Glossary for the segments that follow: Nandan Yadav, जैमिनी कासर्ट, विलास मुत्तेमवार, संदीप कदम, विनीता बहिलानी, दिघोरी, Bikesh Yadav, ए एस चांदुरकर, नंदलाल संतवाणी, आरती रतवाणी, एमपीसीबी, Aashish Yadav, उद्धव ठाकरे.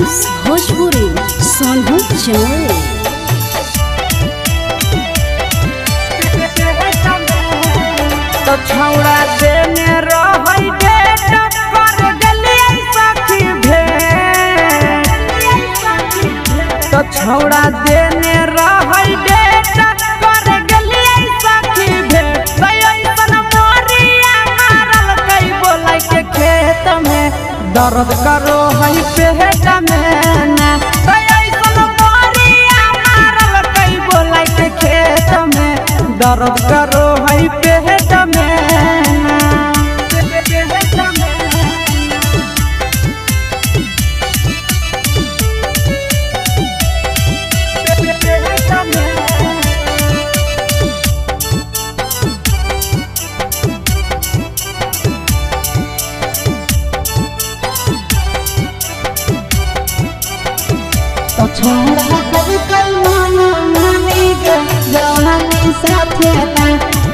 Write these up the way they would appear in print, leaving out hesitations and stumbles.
Times Bhojpuri Sonu channel. तो छौड़ा देने रहई बेटा कर देलियै साथी भेट। तो छौड़ा देने रहई बेटा कर देलियै साथी भेट। ऐसन मोरिया मारल कई बोलै के खेत में दर्द करो है पेट में ना। ऐसन मोरिया मारल कई बोलै के खेत में दर्द करो है पेट। तो छोड़ा कल कल माना मानी गौना में साथे ना।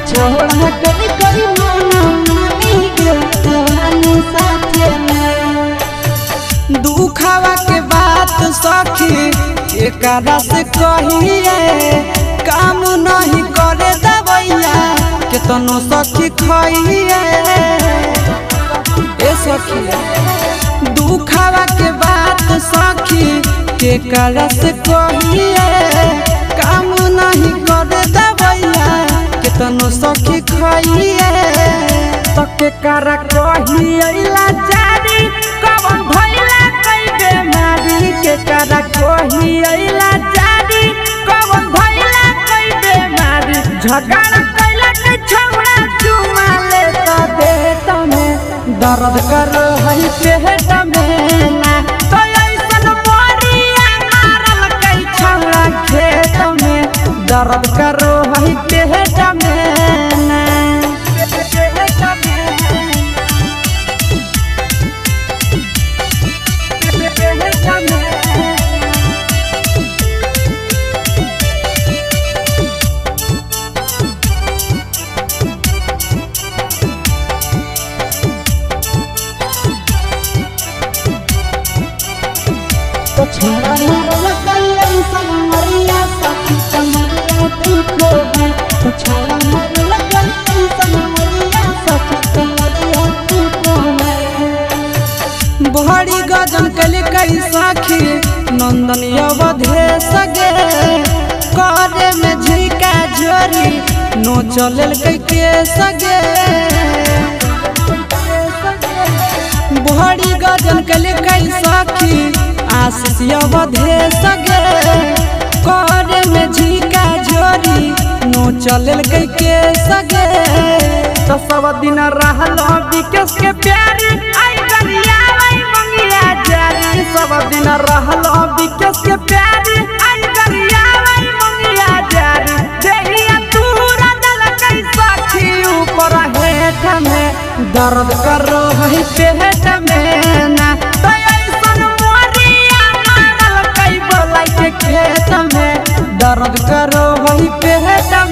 छोड़ा कल कल माना मानी गौना में साथे ना। दुखावा के बात सखी एक रस कहिए काम नहीं करे दवैया केतनो सखी खइए। ए सखी दुखावा के बात सखी के करस कहिए काम नहीं करे दवैया केतनो सखी खइए। तो के कर कहिए लाचारी कवन भइला कई बेमारी। के कर कहिए लाचारी कवन भइला कई बेमारी। झगड़ा कइला के छौड़ा चुमा ले त देत में दर्द कर है पेट में ना। दर्द करो है पेट में ना। तो छोड़ा बहरी गजन कले कई साखी नंदन यवधे सगे। करे में झिका झोरी नो चलल कई के सगे। बहरी गजन कले कई साखी आशीष यवधे सगे। करे में झिका झोरी नो चलल कई के सगे। तो सब दिन रहल बिकेश के प्यारी दिन रहलो बिकेश के प्यारी। आई गरिया आई मंगिया जारी जहिया तूरा दल कई साखी ऊपर हेठ में दर्द करो है पेट में ना। तो ऐसन मोरिया मारल कई बोलै के खेत में दर्द करो है पेट।